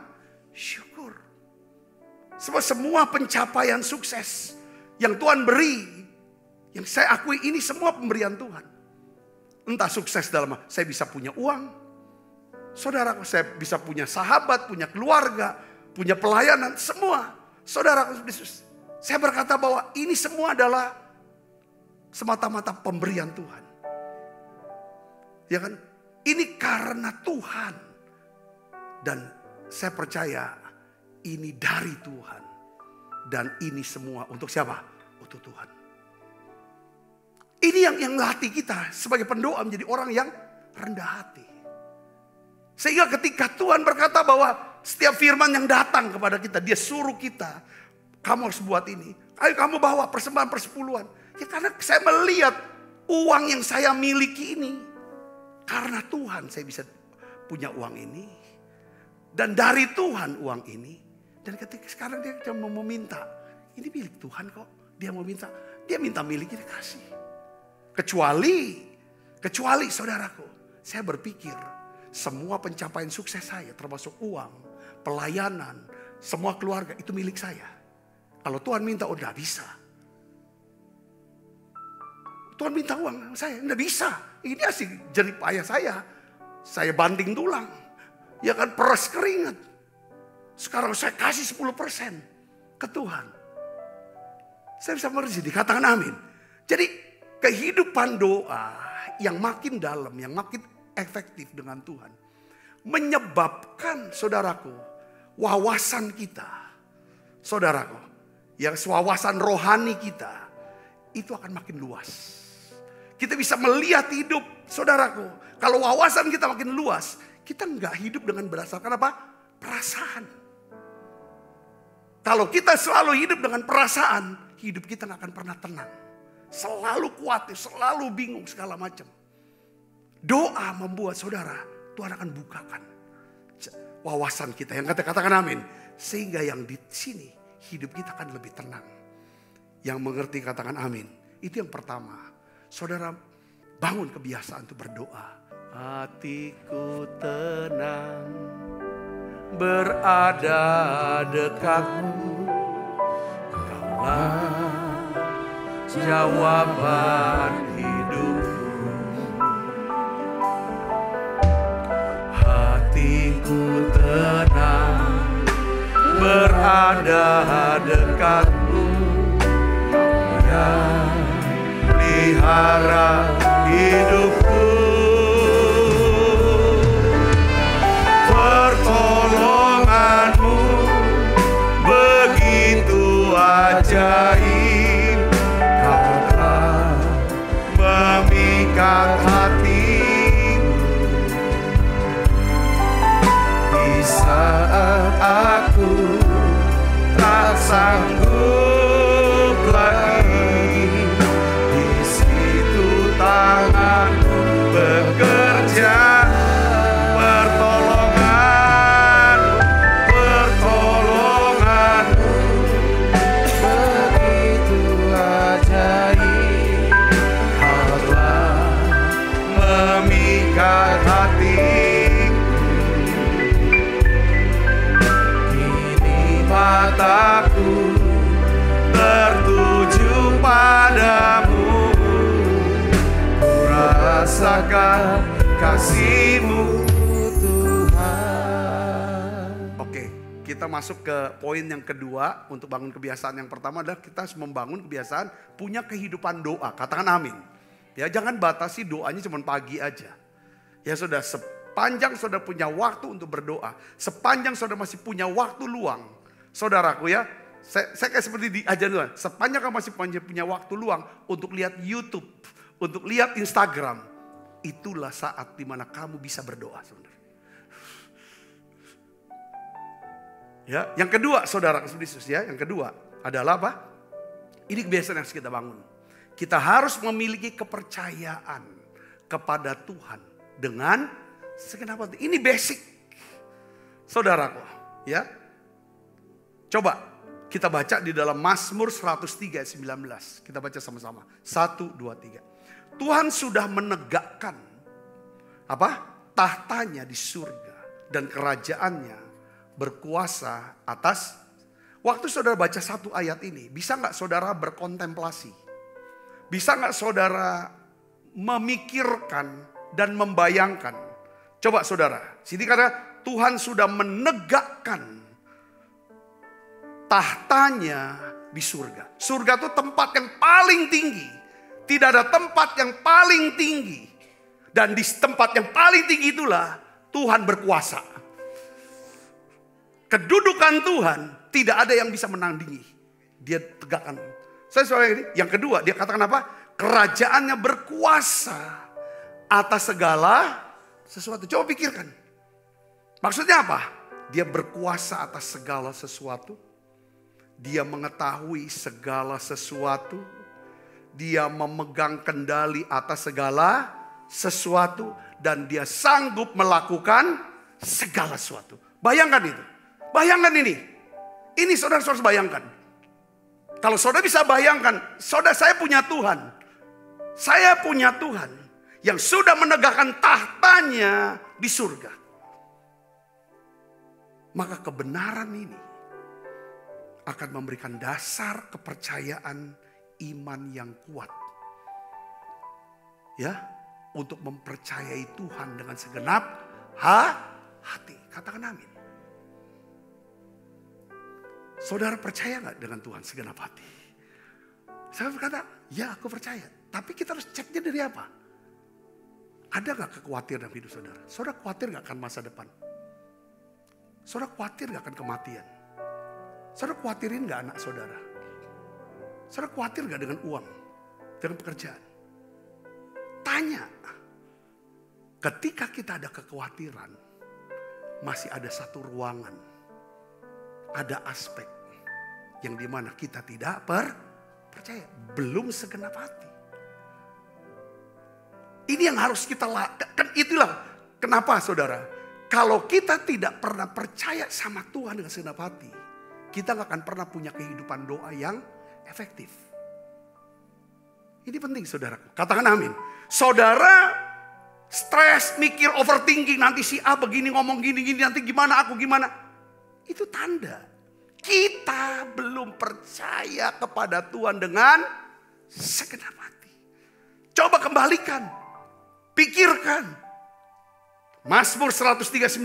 syukur. Semua pencapaian sukses yang Tuhan beri. Yang saya akui ini semua pemberian Tuhan. Entah sukses dalam saya bisa punya uang. Saudara, saya bisa punya sahabat, punya keluarga, punya pelayanan, semua. Saudara, saya berkata bahwa ini semua adalah semata-mata pemberian Tuhan. Ya kan? Ini karena Tuhan. Dan saya percaya ini dari Tuhan. Dan ini semua untuk siapa? Untuk Tuhan. Ini yang melatih kita sebagai pendoa menjadi orang yang rendah hati. Sehingga ketika Tuhan berkata bahwa setiap firman yang datang kepada kita, dia suruh kita, kamu harus buat ini. Ayo kamu bawa persembahan persepuluhan. Ya karena saya melihat uang yang saya miliki ini. Karena Tuhan saya bisa punya uang ini. Dan dari Tuhan uang ini. Dan ketika sekarang dia mau meminta. Ini milik Tuhan kok. Dia mau minta. Dia minta miliknya dikasih. Kecuali saudaraku. Saya berpikir semua pencapaian sukses saya termasuk uang, pelayanan, semua keluarga itu milik saya. Kalau Tuhan minta, oh enggak bisa. Tuhan minta uang saya, enggak bisa. Ini asik jerih payah saya. Saya banting tulang. Ya kan peras keringat. Sekarang saya kasih 10% ke Tuhan. Saya bisa merisi, dikatakan amin. Jadi kehidupan doa yang makin dalam, yang makin efektif dengan Tuhan. Menyebabkan saudaraku, wawasan kita saudaraku, yang wawasan rohani kita itu akan makin luas. Kita bisa melihat hidup, saudaraku. Kalau wawasan kita makin luas, kita nggak hidup dengan berdasarkan apa? Perasaan. Kalau kita selalu hidup dengan perasaan, hidup kita nggak akan pernah tenang. Selalu khawatir, selalu bingung segala macam. Doa membuat saudara, Tuhan akan bukakan wawasan kita. Yang katakan amin. Sehingga yang di sini, hidup kita akan lebih tenang. Yang mengerti katakan amin. Itu yang pertama. Saudara, bangun kebiasaan untuk berdoa. Hatiku tenang, berada dekatmu. Kaulah jawaban hidupku. Hatiku tenang, berada dekatmu. Kaulah pelihara hidupku. Pertolonganmu begitu ajaib. Kau telah memikat hati di saat aku tak sanggup lagi. Di situ tanganmu bekerja. Mataku tertuju padamu, ku rasakan kasih-Mu Tuhan. Oke, kita masuk ke poin yang kedua untuk bangun kebiasaan. Yang pertama adalah kita harus membangun kebiasaan punya kehidupan doa. Katakan amin. Ya, jangan batasi doanya cuma pagi aja. Ya sudah, sepanjang saudara punya waktu untuk berdoa, sepanjang saudara masih punya waktu luang, saudaraku ya, saya kayak seperti diajar Tuhan, sepanjang kamu masih punya waktu luang untuk lihat YouTube, untuk lihat Instagram, itulah saat dimana kamu bisa berdoa, saudara. Ya, yang kedua, saudara Yesus ya, yang kedua adalah apa? Ini kebiasaan yang harus kita bangun. Kita harus memiliki kepercayaan kepada Tuhan dengan segenap hati. Ini basic, saudaraku, ya. Coba kita baca di dalam Mazmur 103 ayat 19. Kita baca sama-sama. 1, 2, 3. Tuhan sudah menegakkan apa? Tahtanya di surga dan kerajaannya berkuasa atas. Waktu saudara baca satu ayat ini, bisa nggak saudara berkontemplasi? Bisa nggak saudara memikirkan dan membayangkan? Coba saudara, sini karena Tuhan sudah menegakkan tahtanya di surga. Surga itu tempat yang paling tinggi. Tidak ada tempat yang paling tinggi. Dan di tempat yang paling tinggi itulah Tuhan berkuasa. Kedudukan Tuhan tidak ada yang bisa menandingi. Dia tegakkan. Yang kedua, dia katakan apa? Kerajaannya berkuasa atas segala sesuatu. Coba pikirkan. Maksudnya apa? Dia berkuasa atas segala sesuatu. Dia mengetahui segala sesuatu. Dia memegang kendali atas segala sesuatu. Dan dia sanggup melakukan segala sesuatu. Bayangkan itu. Bayangkan ini. Ini saudara-saudara bayangkan. Kalau saudara bisa bayangkan. Saudara, saya punya Tuhan. Saya punya Tuhan. Yang sudah menegakkan tahtanya di surga. Maka kebenaran ini akan memberikan dasar kepercayaan iman yang kuat. Ya, untuk mempercayai Tuhan dengan segenap hati. Katakan amin. Saudara percaya gak dengan Tuhan segenap hati? Saya berkata, ya aku percaya. Tapi kita harus ceknya dari apa? Ada gak kekhawatiran dalam hidup saudara? Saudara khawatir gak akan masa depan? Saudara khawatir gak akan kematian? Saudara khawatirin gak anak saudara? Saudara khawatir gak dengan uang? Dengan pekerjaan? Tanya. Ketika kita ada kekhawatiran, masih ada satu ruangan. Ada aspek yang dimana kita tidak percaya. Belum segenap hati. Ini yang harus kita lakukan. Itulah kenapa saudara, kalau kita tidak pernah percaya sama Tuhan dengan segenap hati, kita gak akan pernah punya kehidupan doa yang efektif. Ini penting saudara. Katakan amin. Saudara stres, mikir, overthinking, nanti si A begini ngomong gini-gini, nanti gimana aku gimana. Itu tanda kita belum percaya kepada Tuhan dengan segenap hati. Coba kembalikan, pikirkan. Mazmur 103:19,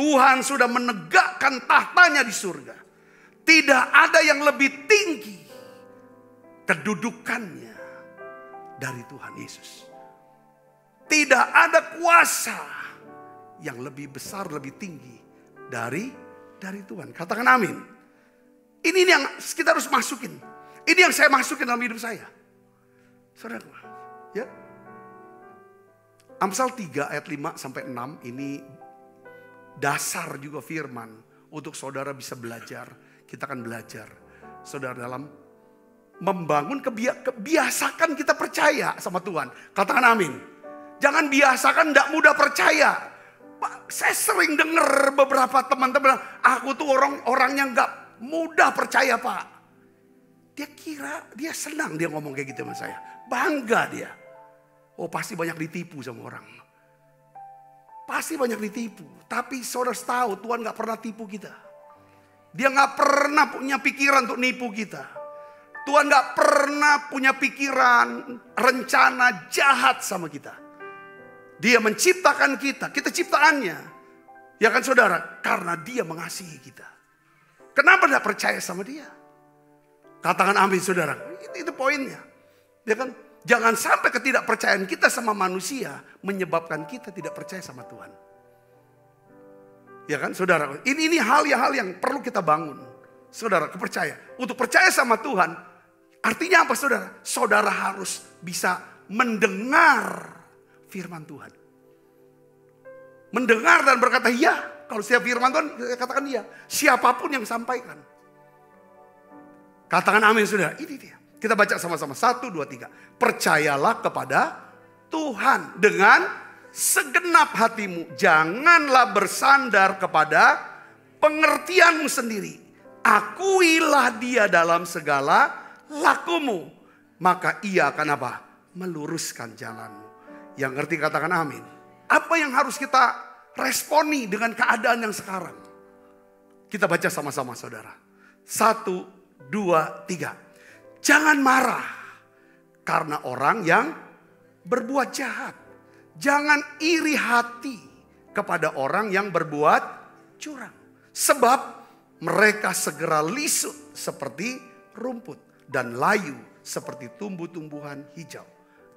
Tuhan sudah menegakkan tahtanya di surga. Tidak ada yang lebih tinggi kedudukannya dari Tuhan Yesus. Tidak ada kuasa yang lebih besar, lebih tinggi dari Tuhan. Katakan amin. Ini yang kita harus masukin. Ini yang saya masukin dalam hidup saya. Saudara, ya. Amsal 3 ayat 5-6 ini dasar juga firman untuk saudara bisa belajar. Kita akan belajar. Saudara dalam membangun kebiasakan kita percaya sama Tuhan. Katakan amin. Jangan biasakan tidak mudah percaya. Saya sering dengar beberapa teman-teman, aku tuh orang yang nggak mudah percaya Pak. Dia kira, dia senang dia ngomong kayak gitu sama saya. Bangga dia. Oh pasti banyak ditipu sama orang. Pasti banyak ditipu. Tapi saudara tahu Tuhan nggak pernah tipu kita. Dia nggak pernah punya pikiran untuk nipu kita. Tuhan nggak pernah punya pikiran, rencana jahat sama kita. Dia menciptakan kita, kita ciptaannya. Ya kan saudara? Karena dia mengasihi kita. Kenapa tidak percaya sama dia? Katakan amin saudara. Itu poinnya. Ya kan? Jangan sampai ketidakpercayaan kita sama manusia menyebabkan kita tidak percaya sama Tuhan. Ya kan saudara? Ini hal-hal yang perlu kita bangun. Saudara, kepercaya. Untuk percaya sama Tuhan, artinya apa saudara? Saudara harus bisa mendengar firman Tuhan. Mendengar dan berkata iya. Kalau saya firman Tuhan, katakan iya. Siapapun yang sampaikan. Katakan amin saudara. Ini dia. Kita baca sama-sama. 1, 2, 3. Percayalah kepada Tuhan dengan segenap hatimu. Janganlah bersandar kepada pengertianmu sendiri. Akuilah dia dalam segala lakumu. Maka ia akan apa? Meluruskan jalanmu. Yang ngerti katakan amin. Apa yang harus kita responi dengan keadaan yang sekarang? Kita baca sama-sama saudara. 1, 2, 3. Jangan marah karena orang yang berbuat jahat. Jangan iri hati kepada orang yang berbuat curang. Sebab mereka segera lisut seperti rumput dan layu seperti tumbuh-tumbuhan hijau.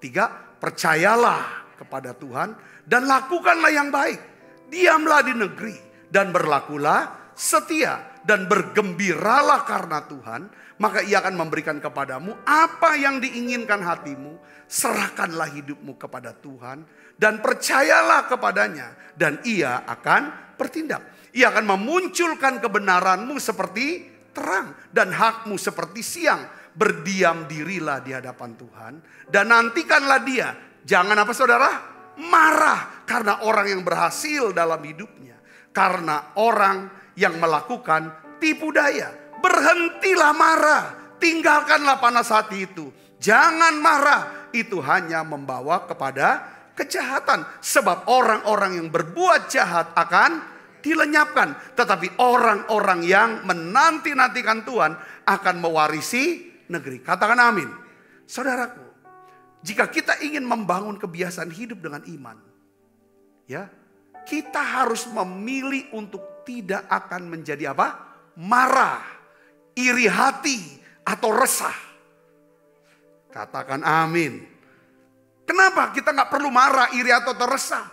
3. Percayalah kepada Tuhan dan lakukanlah yang baik. Diamlah di negeri dan berlakulah setia dan bergembiralah karena Tuhan. Maka ia akan memberikan kepadamu apa yang diinginkan hatimu. Serahkanlah hidupmu kepada Tuhan dan percayalah kepadanya. Dan ia akan bertindak. Ia akan memunculkan kebenaranmu seperti terang dan hakmu seperti siang. Berdiam dirilah di hadapan Tuhan dan nantikanlah dia. Jangan apa saudara? Marah karena orang yang berhasil dalam hidupnya. Karena orang yang melakukan tipu daya. Berhentilah marah. Tinggalkanlah panas hati itu. Jangan marah. Itu hanya membawa kepada kejahatan. Sebab orang-orang yang berbuat jahat akan dilenyapkan. Tetapi orang-orang yang menanti-nantikan Tuhan akan mewarisi negeri. Katakan amin. Saudaraku, jika kita ingin membangun kebiasaan hidup dengan iman, ya, kita harus memilih untuk tidak akan menjadi apa? Marah, iri hati, atau resah. Katakan amin. Kenapa kita nggak perlu marah, iri atau resah?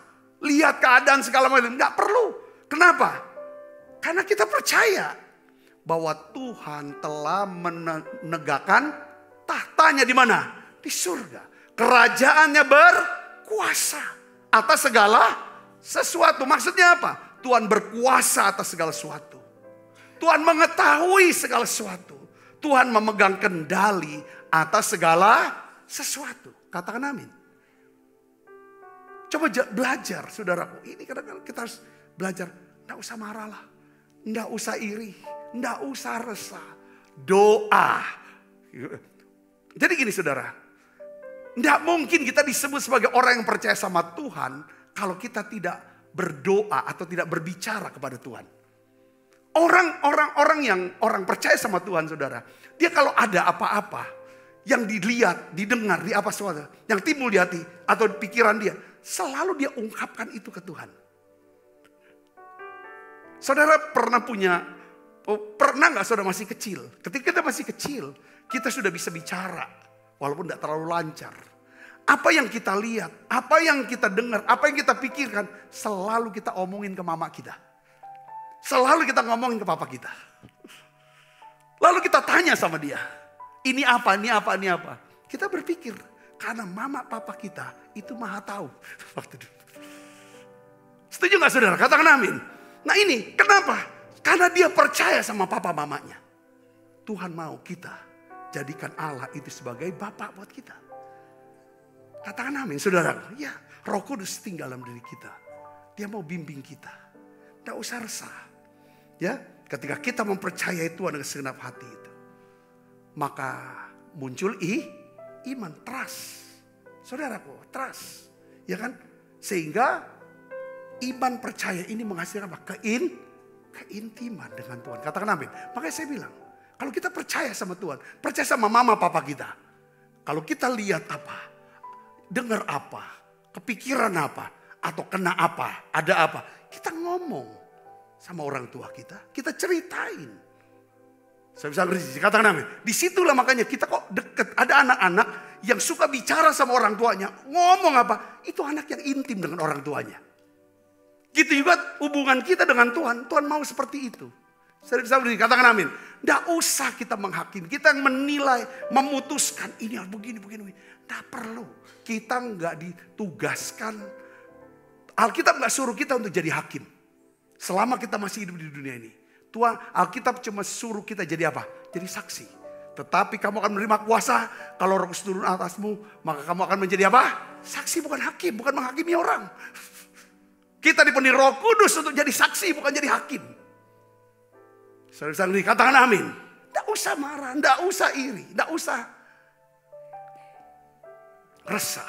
Lihat keadaan segala macam, nggak perlu. Kenapa? Karena kita percaya bahwa Tuhan telah menegakkan tahtanya di mana? Di surga. Kerajaannya berkuasa atas segala sesuatu. Maksudnya apa? Tuhan berkuasa atas segala sesuatu. Tuhan mengetahui segala sesuatu. Tuhan memegang kendali atas segala sesuatu. Katakan amin. Coba belajar, saudaraku. Ini kadang-kadang kita harus belajar. Nggak usah marah lah. Nggak usah iri. Nggak usah resah. Doa. Jadi gini saudara. Nggak mungkin kita disebut sebagai orang yang percaya sama Tuhan kalau kita tidak berdoa atau tidak berbicara kepada Tuhan. Orang yang orang percaya sama Tuhan saudara, dia kalau ada apa-apa yang dilihat, didengar, di apa saja, yang timbul di hati atau di pikiran dia, selalu dia ungkapkan itu ke Tuhan. Saudara pernah nggak saudara masih kecil? Ketika kita masih kecil, kita sudah bisa bicara, walaupun tidak terlalu lancar. Apa yang kita lihat, apa yang kita dengar, apa yang kita pikirkan, selalu kita omongin ke mama kita. Selalu kita ngomongin ke papa kita. Lalu kita tanya sama dia. Ini apa, ini apa, ini apa. Kita berpikir. Karena mama papa kita itu maha tahu. Setuju gak saudara? Katakan amin. Nah ini kenapa? Karena dia percaya sama papa mamanya. Tuhan mau kita jadikan Allah itu sebagai Bapak buat kita. Katakan amin saudara. Ya, Roh Kudus tinggal dalam diri kita. Dia mau bimbing kita. Tidak usah resah. Ya, ketika kita mempercayai Tuhan dengan segenap hati itu, maka muncul iman, trust. Saudaraku, trust. Ya kan? Sehingga iman percaya ini menghasilkan apa? Keintiman dengan Tuhan. Katakan amin. Makanya saya bilang, kalau kita percaya sama Tuhan, percaya sama mama papa kita. Kalau kita lihat apa, dengar apa, kepikiran apa, atau kena apa, ada apa, kita ngomong sama orang tua kita. Kita ceritain. Saya bisa berisi, katakan amin. Disitulah makanya kita kok deket. Ada anak-anak yang suka bicara sama orang tuanya. Ngomong apa? Itu anak yang intim dengan orang tuanya. Gitu juga hubungan kita dengan Tuhan. Tuhan mau seperti itu. Saya bisa berisi, katakan amin. Nggak usah kita menghakimi. Kita yang menilai, memutuskan. Ini harus begini, begini, begini. Nggak perlu. Kita nggak ditugaskan. Alkitab gak suruh kita untuk jadi hakim. Selama kita masih hidup di dunia ini. Tuhan, Alkitab cuma suruh kita jadi apa? Jadi saksi. Tetapi kamu akan menerima kuasa. Kalau Roh Kudus turun atasmu. Maka kamu akan menjadi apa? Saksi, bukan hakim. Bukan menghakimi orang. Kita dipenuhi Roh Kudus untuk jadi saksi. Bukan jadi hakim. Saudara-saudari, katakan amin. Gak usah marah. Gak usah iri. Gak usah resah.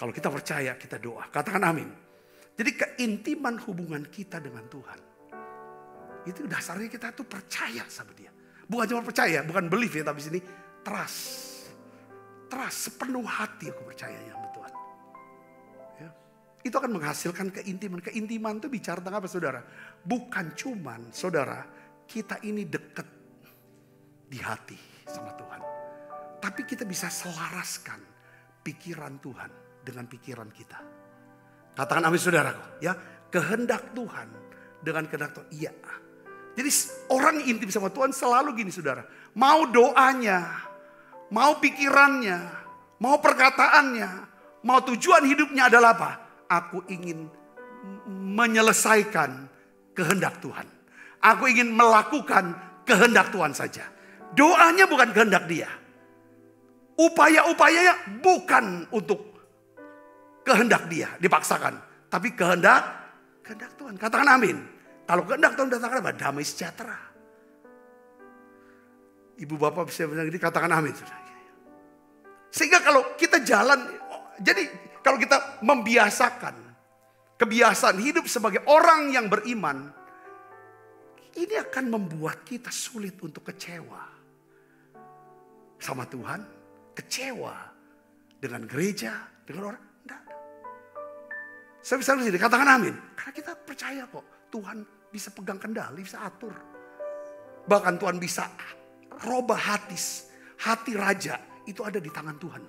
Kalau kita percaya, kita doa. Katakan amin. Jadi keintiman hubungan kita dengan Tuhan. Itu dasarnya kita tuh percaya sama dia. Bukan cuma percaya, bukan belief ya. Tapi sini trust. Trust, sepenuh hati aku percayanya sama Tuhan. Ya. Itu akan menghasilkan keintiman. Keintiman itu bicara tentang apa saudara? Bukan cuman saudara, kita ini dekat di hati sama Tuhan. Tapi kita bisa selaraskan pikiran Tuhan dengan pikiran kita. Katakan amin saudaraku. Ya, kehendak Tuhan dengan kehendak Tuhan. Iya. Jadi orang intim sama Tuhan selalu gini saudara. Mau doanya. Mau pikirannya. Mau perkataannya. Mau tujuan hidupnya adalah apa? Aku ingin menyelesaikan kehendak Tuhan. Aku ingin melakukan kehendak Tuhan saja. Doanya bukan kehendak dia. Upaya-upayanya bukan untuk kehendak dia, dipaksakan. Tapi kehendak Tuhan. Katakan amin. Kalau kehendak Tuhan datangkan apa? Damai sejahtera. Ibu bapak bisa bilang ini, katakan amin. Sehingga kalau kita jalan, jadi kalau kita membiasakan kebiasaan hidup sebagai orang yang beriman, ini akan membuat kita sulit untuk kecewa sama Tuhan, kecewa dengan gereja, dengan orang. Saya bisa disini, katakan amin. Karena kita percaya kok Tuhan bisa pegang kendali, bisa atur. Bahkan Tuhan bisa robah hati raja itu ada di tangan Tuhan.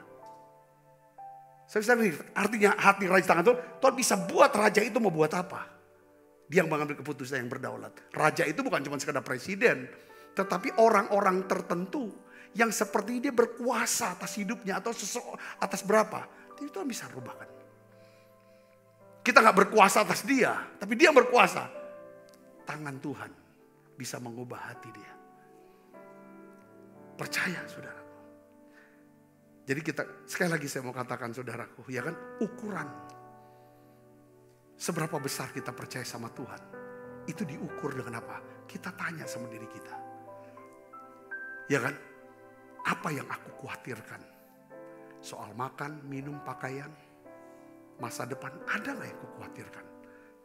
Saya bisa disini, artinya hati raja tangan Tuhan bisa buat raja itu mau buat apa. Dia yang mengambil keputusan yang berdaulat. Raja itu bukan cuma sekedar presiden, tetapi orang-orang tertentu yang seperti dia berkuasa atas hidupnya atau atas berapa. Itu Tuhan bisa rubahkan. Kita gak berkuasa atas dia, tapi dia berkuasa. Tangan Tuhan bisa mengubah hati dia. Percaya, saudara. Jadi kita, sekali lagi saya mau katakan saudaraku, ya kan, ukuran. Seberapa besar kita percaya sama Tuhan, itu diukur dengan apa? Kita tanya sama diri kita. Ya kan? Apa yang aku khawatirkan? Soal makan, minum, pakaian, masa depan, ada gak yang aku khawatirkan?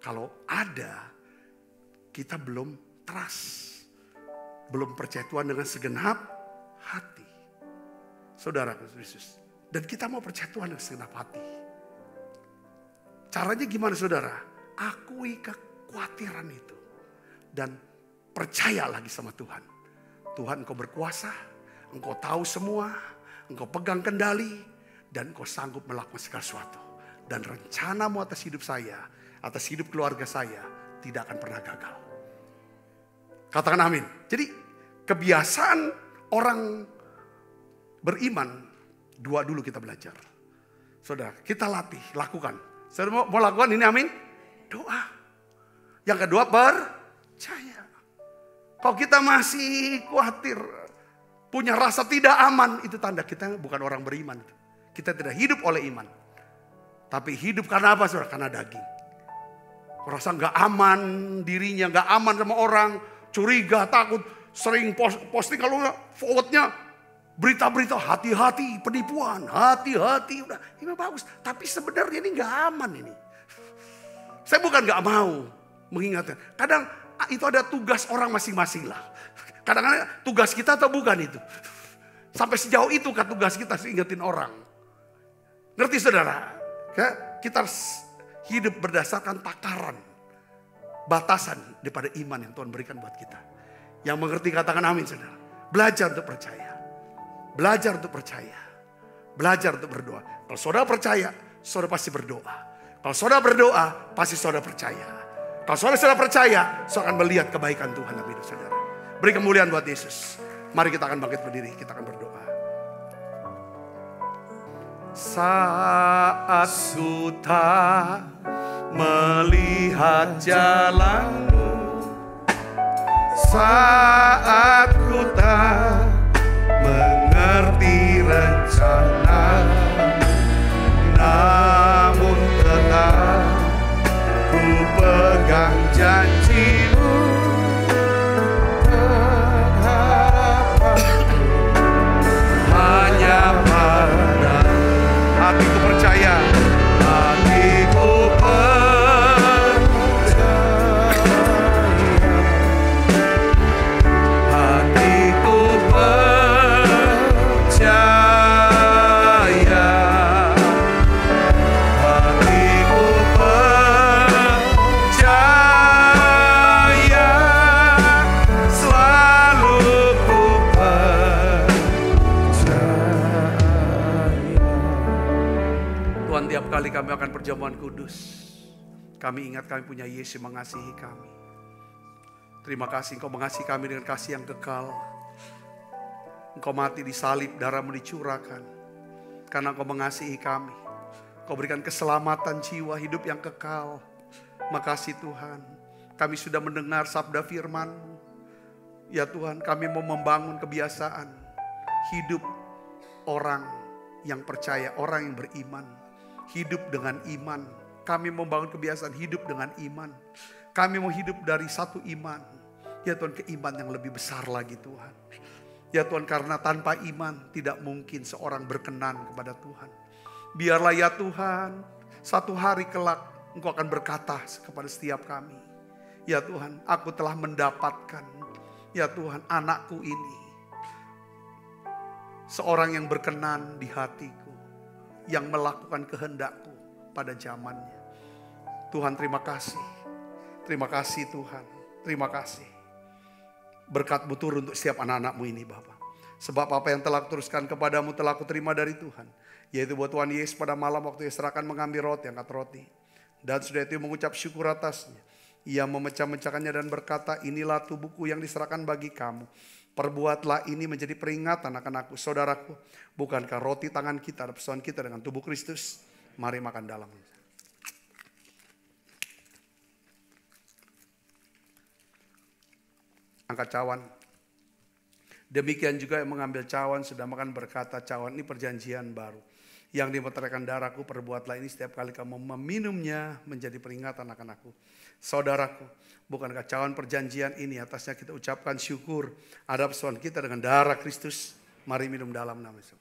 Kalau ada, kita belum trust. Belum percaya Tuhan dengan segenap hati. Saudara Kristus. Dan kita mau percaya Tuhan dengan segenap hati. Caranya gimana saudara? Akui kekhawatiran itu. Dan percaya lagi sama Tuhan. Tuhan engkau berkuasa. Engkau tahu semua. Engkau pegang kendali. Dan engkau sanggup melakukan segala sesuatu. Dan rencanamu atas hidup saya. Atas hidup keluarga saya. Tidak akan pernah gagal. Katakan amin. Jadi kebiasaan orang beriman. Dua dulu kita belajar. Saudara, kita latih, lakukan. Saya mau lakukan ini, amin. Doa. Yang kedua, percaya. Kalau kita masih khawatir, punya rasa tidak aman, itu tanda kita bukan orang beriman. Kita tidak hidup oleh iman. Tapi hidup karena apa, saudara? Karena daging. Rasa nggak aman dirinya, nggak aman sama orang, curiga, takut, sering posting kalau nggak forwardnya. Berita-berita, hati-hati, penipuan, hati-hati, udah ini bagus. Tapi sebenarnya ini gak aman ini. Saya bukan gak mau mengingatkan. Kadang itu ada tugas orang masing-masing lah. Kadang-kadang tugas kita atau bukan itu. Sampai sejauh itu kan tugas kita ingetin orang. Ngerti saudara? Kita harus hidup berdasarkan takaran. Batasan daripada iman yang Tuhan berikan buat kita. Yang mengerti katakan amin saudara. Belajar untuk percaya. Belajar untuk percaya. Belajar untuk berdoa. Kalau saudara percaya, saudara pasti berdoa. Kalau saudara berdoa, pasti saudara percaya. Kalau saudara percaya, saudara akan melihat kebaikan Tuhan dalam hidup saudara. Beri kemuliaan buat Yesus. Mari kita akan bangkit berdiri, kita akan berdoa. Saat suta melihat jalanmu, saat ku tak mengerti rencana, namun tetap ku pegang janjimu, pengharapanku hanya pada hatiku percaya. Kami akan perjamuan kudus. Kami ingat kami punya Yesus mengasihi kami. Terima kasih Engkau mengasihi kami dengan kasih yang kekal. Engkau mati di salib, darahmu dicurahkan. Karena Engkau mengasihi kami. Engkau berikan keselamatan jiwa, hidup yang kekal. Makasih Tuhan. Kami sudah mendengar sabda firman-Mu. Ya Tuhan, kami mau membangun kebiasaan hidup orang yang percaya, orang yang beriman. Hidup dengan iman. Kami membangun kebiasaan hidup dengan iman. Kami mau hidup dari satu iman. Ya Tuhan, ke iman yang lebih besar lagi Tuhan. Ya Tuhan, karena tanpa iman tidak mungkin seorang berkenan kepada Tuhan. Biarlah ya Tuhan, satu hari kelak Engkau akan berkata kepada setiap kami. Ya Tuhan, aku telah mendapatkan, ya Tuhan, anakku ini. Seorang yang berkenan di hatiku. Yang melakukan kehendakku pada zamannya. Tuhan terima kasih. Terima kasih Tuhan. Terima kasih. Berkat-Mu turun untuk setiap anak-anak-Mu ini Bapa. Sebab apa yang telah kuteruskan kepada-Mu telah kuterima dari Tuhan. Yaitu buat Tuhan Yesus pada malam waktu ia serahkan mengambil roti, angkat roti. Dan sudah itu mengucap syukur atasnya. Ia memecah-mecahkannya dan berkata, inilah tubuhku yang diserahkan bagi kamu. Perbuatlah ini menjadi peringatan akan aku. Saudaraku, bukankah roti tangan kita ada persoalan kita dengan tubuh Kristus? Mari makan dalam. Angkat cawan. Demikian juga yang mengambil cawan sudah makan berkata, cawan ini perjanjian baru yang dimeteraikan darahku, perbuatlah ini setiap kali kamu meminumnya menjadi peringatan akan aku. Saudaraku, bukankah cawan perjanjian ini atasnya kita ucapkan syukur ada persoalan kita dengan darah Kristus. Mari minum dalam nama Yesus.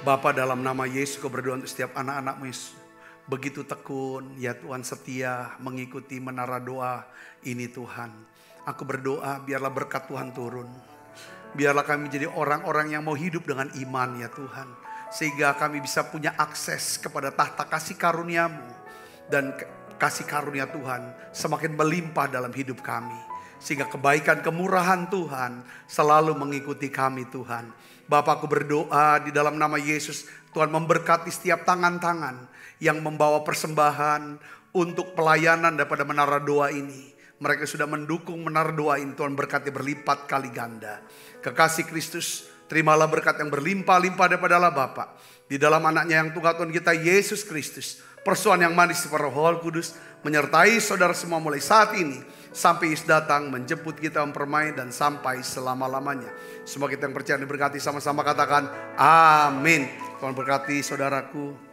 Bapa, dalam nama Yesus kau berdoa untuk setiap anak-anakmu Yesus. Begitu tekun, ya Tuhan, setia mengikuti menara doa ini Tuhan. Aku berdoa biarlah berkat Tuhan turun. Biarlah kami jadi orang-orang yang mau hidup dengan iman ya Tuhan. Sehingga kami bisa punya akses kepada tahta kasih karuniamu. Dan kasih karunia Tuhan semakin melimpah dalam hidup kami. Sehingga kebaikan kemurahan Tuhan selalu mengikuti kami Tuhan. Bapa, aku berdoa di dalam nama Yesus, Tuhan memberkati setiap tangan-tangan yang membawa persembahan untuk pelayanan daripada menara doa ini. Mereka sudah mendukung menara doa ini, Tuhan berkati berlipat kali ganda. Kekasih Kristus, terimalah berkat yang berlimpah-limpah daripada Allah Bapa. Di dalam anaknya yang tunggal Tuhan kita, Yesus Kristus, persoan yang manis seperti Roh Kudus, menyertai saudara semua mulai saat ini. Sampai Yesus datang menjemput kita mempermai dan sampai selama-lamanya. Semua kita yang percaya diberkati sama-sama katakan amin. Tuhan berkati saudaraku.